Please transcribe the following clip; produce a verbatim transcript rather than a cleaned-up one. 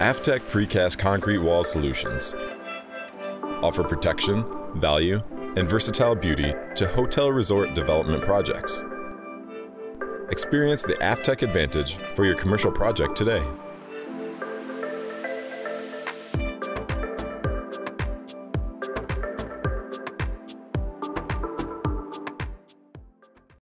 AFTEC Precast Concrete Wall Solutions offer protection, value, and versatile beauty to hotel resort development projects. Experience the AFTEC advantage for your commercial project today.